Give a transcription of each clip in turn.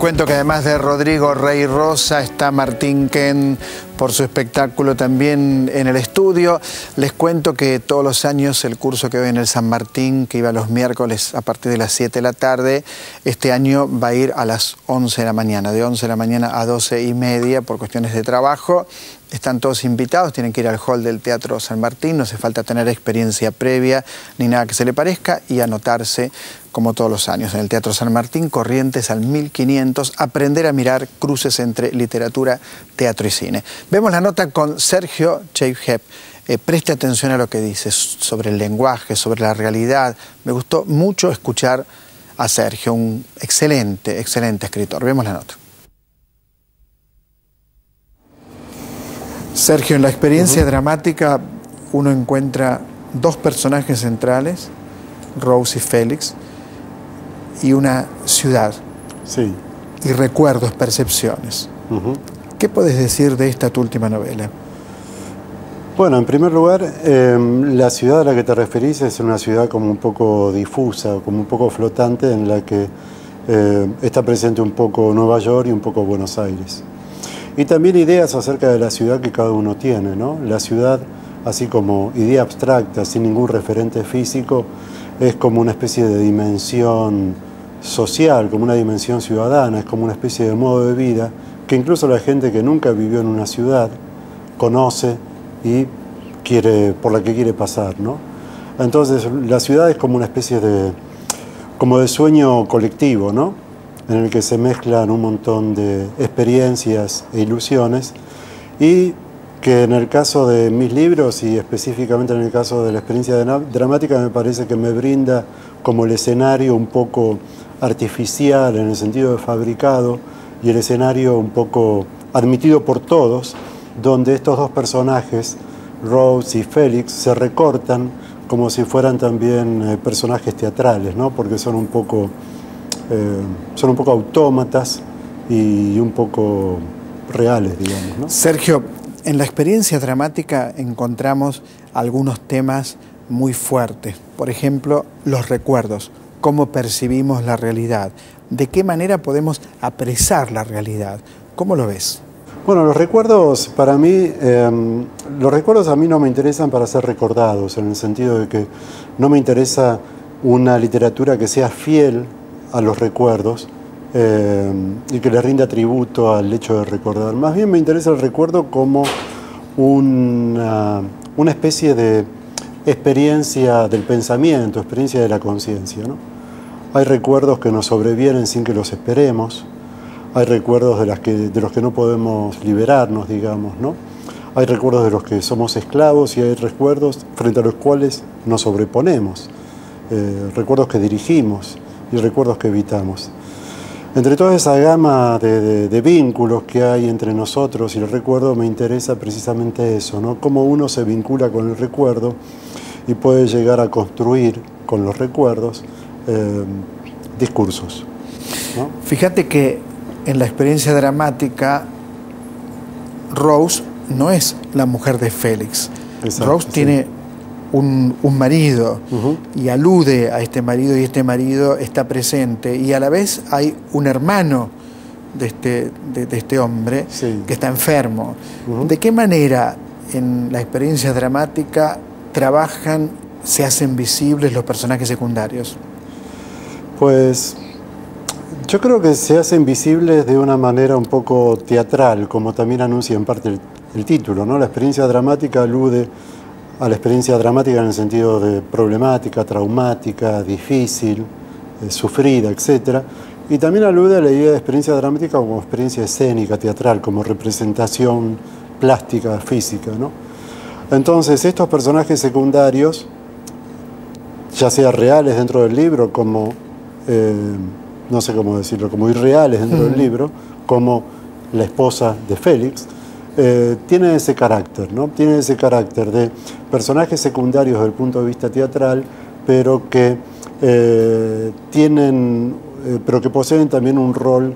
cuento que además de Rodrigo Rey Rosa está Martín Ken por su espectáculo también en el estudio. Les cuento que todos los años el curso que ve en el San Martín, que iba los miércoles a partir de las 7 de la tarde, este año va a ir a las 11 de la mañana, de 11 de la mañana a 12:30 por cuestiones de trabajo. Están todos invitados, tienen que ir al hall del Teatro San Martín, no hace falta tener experiencia previa ni nada que se le parezca, y anotarse como todos los años en el Teatro San Martín, Corrientes al 1500, aprender a mirar cruces entre literatura, teatro y cine. Vemos la nota con Sergio Chejfec. Preste atención a lo que dice sobre el lenguaje, sobre la realidad. Me gustó mucho escuchar a Sergio, un excelente escritor. Vemos la nota. Sergio, en la experiencia dramática uno encuentra dos personajes centrales, Rose y Félix, y una ciudad, sí, y recuerdos, percepciones. ¿Qué puedes decir de esta tu última novela? Bueno, en primer lugar, la ciudad a la que te referís es una ciudad como un poco difusa, como un poco flotante, en la que está presente un poco Nueva York y un poco Buenos Aires. Y también ideas acerca de la ciudad que cada uno tiene, ¿no? La ciudad, así como idea abstracta, sin ningún referente físico, es como una especie de dimensión social, como una dimensión ciudadana, es como una especie de modo de vida que incluso la gente que nunca vivió en una ciudad conoce y quiere, por la que quiere pasar, ¿no? Entonces, la ciudad es como una especie de, como de sueño colectivo, ¿no?, en el que se mezclan un montón de experiencias e ilusiones, y que en el caso de mis libros y específicamente en el caso de la experiencia dramática me parece que me brinda como el escenario un poco artificial en el sentido de fabricado, y el escenario un poco admitido por todos, donde estos dos personajes, Rose y Félix, se recortan como si fueran también personajes teatrales, ¿no? Porque son un poco autómatas y un poco reales, digamos, ¿no? Sergio, en la experiencia dramática encontramos algunos temas muy fuertes. Por ejemplo, los recuerdos, cómo percibimos la realidad, de qué manera podemos apresar la realidad. ¿Cómo lo ves? Bueno, los recuerdos para mí, no me interesan para ser recordados, en el sentido de que no me interesa una literatura que sea fiel a los recuerdos y que le rinda tributo al hecho de recordar. Más bien me interesa el recuerdo como una especie de experiencia del pensamiento, experiencia de la conciencia, ¿no? Hay recuerdos que nos sobrevienen sin que los esperemos, hay recuerdos de los que no podemos liberarnos, digamos, ¿no? Hay recuerdos de los que somos esclavos y hay recuerdos frente a los cuales nos sobreponemos, recuerdos que dirigimos y recuerdos que evitamos. Entre toda esa gama de vínculos que hay entre nosotros y el recuerdo, me interesa precisamente eso, ¿no? Cómo uno se vincula con el recuerdo y puede llegar a construir con los recuerdos discursos, ¿no? Fíjate que en la experiencia dramática, Rose no es la mujer de Félix. Exacto, Rose tiene un marido, y alude a este marido, y este marido está presente, y a la vez hay un hermano de este hombre, sí, que está enfermo. ¿De qué manera en la experiencia dramática trabajan, se hacen visibles los personajes secundarios? Pues yo creo que se hacen visibles de una manera un poco teatral, como también anuncia en parte el título, ¿no? La experiencia dramática alude a la experiencia dramática en el sentido de problemática, traumática, difícil, sufrida, etc. Y también alude a la idea de experiencia dramática como experiencia escénica, teatral, como representación plástica, física, ¿no? Entonces, estos personajes secundarios, ya sea reales dentro del libro, como, no sé cómo decirlo, como irreales dentro del libro, como la esposa de Félix, tiene ese carácter, ¿no? Tiene ese carácter de personajes secundarios desde el punto de vista teatral, pero que poseen también un rol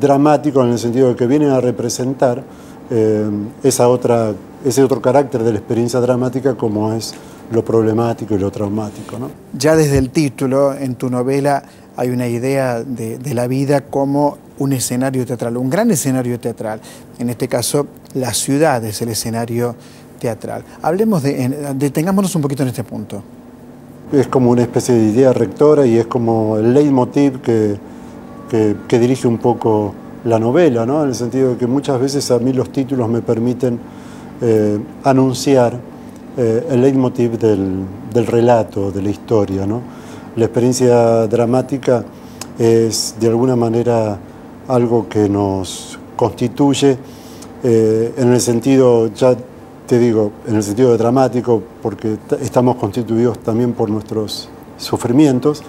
dramático, en el sentido de que vienen a representar ese otro carácter de la experiencia dramática, como es lo problemático y lo traumático, ¿no? Ya desde el título, en tu novela, hay una idea de la vida como un escenario teatral, un gran escenario teatral. En este caso, la ciudad es el escenario teatral. Hablemos detengámonos un poquito en este punto. Es como una especie de idea rectora y es como el leitmotiv que dirige un poco la novela, ¿no? En el sentido de que muchas veces a mí los títulos me permiten anunciar el leitmotiv del relato, de la historia, ¿no? La experiencia dramática es de alguna manera algo que nos constituye en el sentido, ya te digo, en el sentido de dramático, porque estamos constituidos también por nuestros sufrimientos,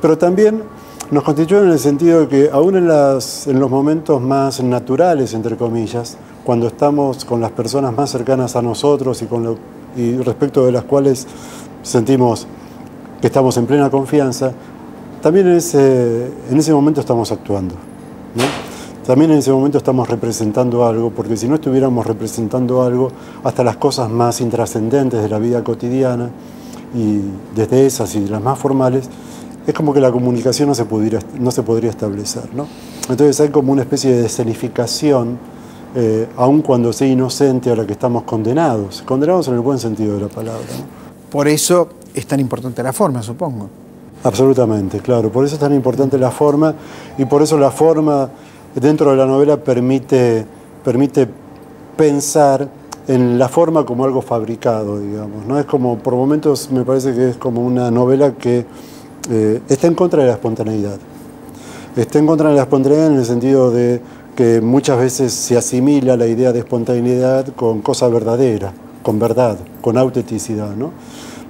pero también nos constituyen en el sentido de que aún en los momentos más naturales, entre comillas, cuando estamos con las personas más cercanas a nosotros y respecto de las cuales sentimos que estamos en plena confianza, también en ese momento estamos actuando, ¿no? También en ese momento estamos representando algo, porque si no estuviéramos representando algo, hasta las cosas más intrascendentes de la vida cotidiana, y desde esas y las más formales, es como que la comunicación no se podría establecer, ¿no? Entonces hay como una especie de escenificación, aun cuando sea inocente, a la que estamos condenados. Condenados en el buen sentido de la palabra, ¿no? Por eso es tan importante la forma, supongo. Absolutamente, claro. Por eso es tan importante la forma, y por eso la forma dentro de la novela permite pensar en la forma como algo fabricado, digamos, ¿no? Es como, por momentos me parece que es como una novela que está en contra de la espontaneidad. Está en contra de la espontaneidad en el sentido de que muchas veces se asimila la idea de espontaneidad con cosa verdadera, con verdad, con autenticidad, ¿no?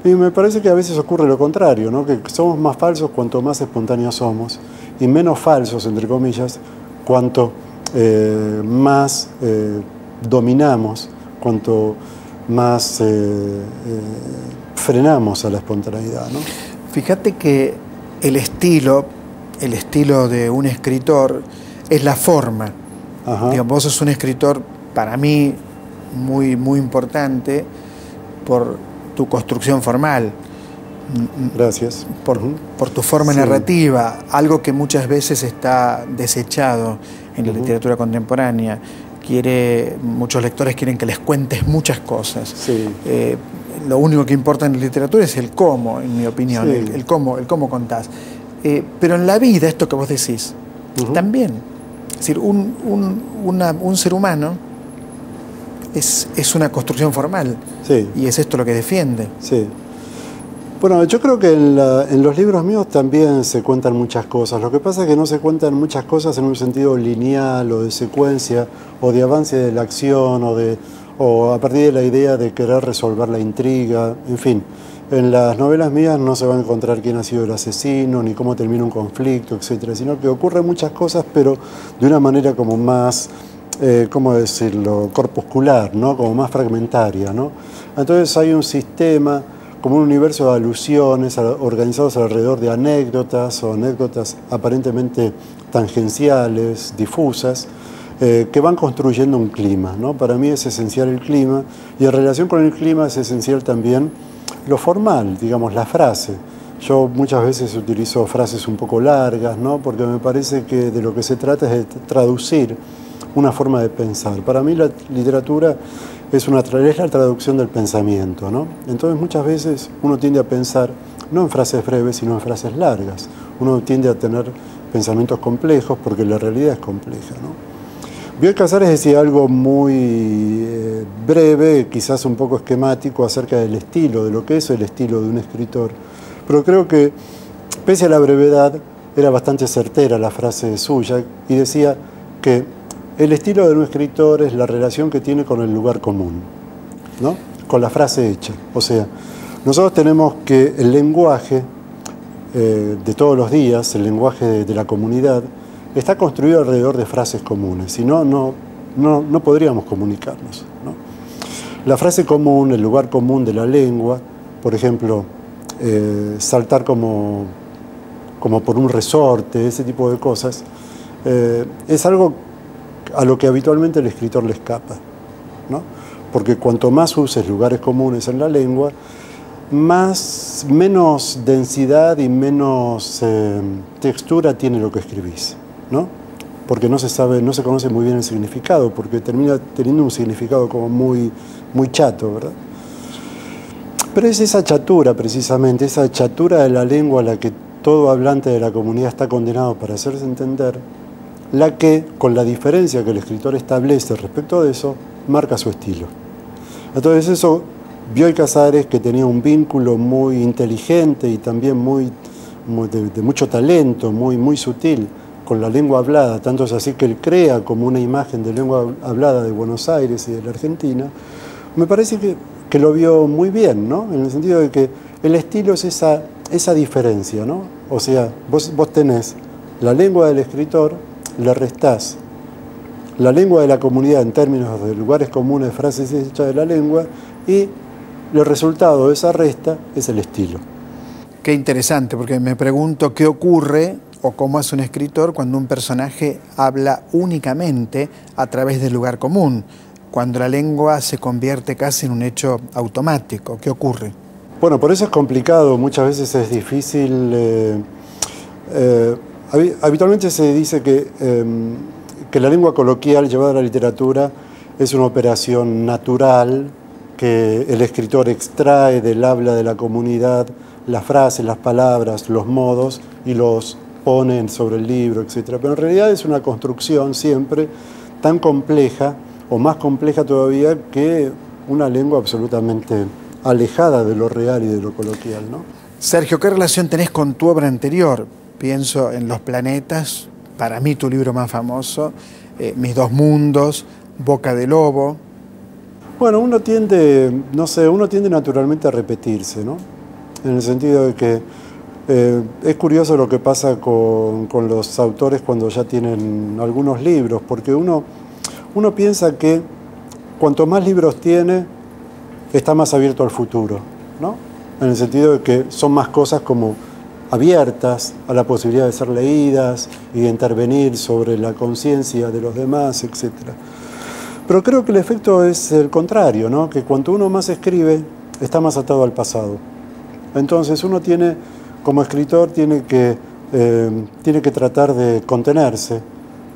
Y me parece que a veces ocurre lo contrario, ¿no? Que somos más falsos cuanto más espontáneos somos, y menos falsos, entre comillas, cuanto más dominamos, cuanto más frenamos a la espontaneidad, ¿no? Fíjate que el estilo de un escritor es la forma. Ajá. Digamos, vos sos un escritor, para mí, muy, muy importante por tu construcción formal. Gracias. Por tu forma, sí, narrativa, algo que muchas veces está desechado en la literatura contemporánea. Muchos lectores quieren que les cuentes muchas cosas. Sí. Lo único que importa en la literatura es el cómo, en mi opinión, sí, el cómo contás. Pero en la vida, esto que vos decís, también. Es decir, un ser humano es una construcción formal, sí, y es esto lo que defiende. Sí. Bueno, yo creo que en los libros míos también se cuentan muchas cosas. Lo que pasa es que no se cuentan muchas cosas en un sentido lineal o de secuencia o de avance de la acción o a partir de la idea de querer resolver la intriga. En fin, en las novelas mías no se va a encontrar quién ha sido el asesino ni cómo termina un conflicto, etcétera, sino que ocurren muchas cosas, pero de una manera como más, ¿cómo decirlo?, corpuscular, ¿no? Como más fragmentaria, ¿no? Entonces hay un sistema, como un universo de alusiones organizados alrededor de anécdotas o anécdotas aparentemente tangenciales, difusas, que van construyendo un clima, ¿no? Para mí es esencial el clima, y en relación con el clima es esencial también lo formal, digamos, la frase. Yo muchas veces utilizo frases un poco largas, ¿no? Porque me parece que de lo que se trata es de traducir una forma de pensar. Para mí la literatura es la traducción del pensamiento, ¿no? Entonces muchas veces uno tiende a pensar no en frases breves, sino en frases largas. Uno tiende a tener pensamientos complejos porque la realidad es compleja, ¿no? Bioy Casares decía algo muy breve, quizás un poco esquemático, acerca del estilo, de lo que es el estilo de un escritor. Pero creo que, pese a la brevedad, era bastante certera la frase suya, y decía que el estilo de un escritor es la relación que tiene con el lugar común, ¿no? Con la frase hecha. O sea, nosotros tenemos que el lenguaje de todos los días, el lenguaje de la comunidad, está construido alrededor de frases comunes. Si no, no podríamos comunicarnos, ¿no? La frase común, el lugar común de la lengua, por ejemplo, saltar como por un resorte, ese tipo de cosas, es algo a lo que habitualmente el escritor le escapa, ¿no? Porque cuanto más uses lugares comunes en la lengua, menos densidad y menos textura tiene lo que escribís, ¿no? Porque no se sabe, no se conoce muy bien el significado, porque termina teniendo un significado como muy chato, ¿verdad? Pero es esa chatura, precisamente, esa chatura de la lengua a la que todo hablante de la comunidad está condenado para hacerse entender, la que, con la diferencia que el escritor establece respecto de eso, marca su estilo. Entonces eso, Bioy Casares, que tenía un vínculo muy inteligente y también de mucho talento, muy sutil, con la lengua hablada, tanto es así que él crea como una imagen de lengua hablada de Buenos Aires y de la Argentina, me parece que lo vio muy bien, ¿no? En el sentido de que el estilo es esa diferencia, ¿no? O sea, vos tenés la lengua del escritor, le restás la lengua de la comunidad en términos de lugares comunes, frases hechas de la lengua, y el resultado de esa resta es el estilo. Qué interesante, porque me pregunto qué ocurre o cómo hace un escritor cuando un personaje habla únicamente a través del lugar común, cuando la lengua se convierte casi en un hecho automático. ¿Qué ocurre? Bueno, por eso es complicado, muchas veces es difícil. Habitualmente se dice que la lengua coloquial llevada a la literatura es una operación natural, que el escritor extrae del habla de la comunidad las frases, las palabras, los modos y los ponen sobre el libro, etc. Pero en realidad es una construcción siempre tan compleja, o más compleja todavía, que una lengua absolutamente alejada de lo real y de lo coloquial, ¿no? Sergio, ¿qué relación tenés con tu obra anterior? Pienso en Los Planetas, para mí tu libro más famoso, Mis dos mundos, Boca de Lobo. Bueno, uno tiende, no sé, uno tiende naturalmente a repetirse, ¿no? En el sentido de que es curioso lo que pasa con los autores cuando ya tienen algunos libros, porque uno piensa que cuanto más libros tiene, está más abierto al futuro, ¿no? En el sentido de que son más cosas como abiertas a la posibilidad de ser leídas y de intervenir sobre la conciencia de los demás, etc. Pero creo que el efecto es el contrario, ¿no? Que cuanto uno más escribe, está más atado al pasado. Entonces uno tiene, como escritor, tiene que tratar de contenerse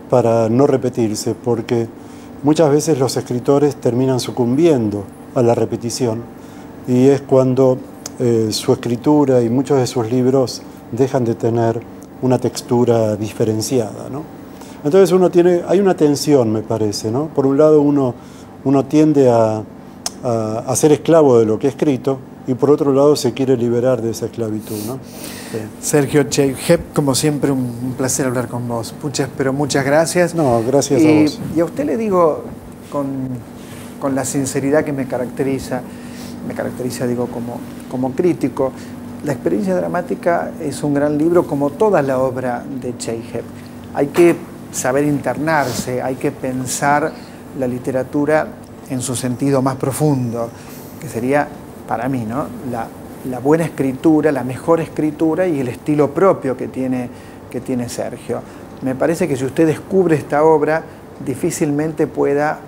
para no repetirse, porque muchas veces los escritores terminan sucumbiendo a la repetición, y es cuando su escritura y muchos de sus libros dejan de tener una textura diferenciada, ¿no? Entonces hay una tensión, me parece, ¿no? Por un lado uno tiende a ser esclavo de lo que ha escrito, y por otro lado se quiere liberar de esa esclavitud, ¿no? Sí. Sergio Chejfec, como siempre, un placer hablar con vos. Muchas gracias. No, gracias a vos. Y a usted le digo, con la sinceridad que me caracteriza, digo, como crítico, La experiencia dramática es un gran libro, como toda la obra de Chejfec. Hay que saber internarse, hay que pensar la literatura en su sentido más profundo, que sería, para mí, ¿no?, la buena escritura, la mejor escritura y el estilo propio que tiene Sergio. Me parece que si usted descubre esta obra, difícilmente pueda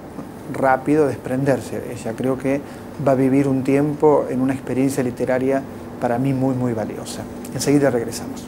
rápido desprenderse de ella. Creo que va a vivir un tiempo en una experiencia literaria para mí muy valiosa. Enseguida regresamos.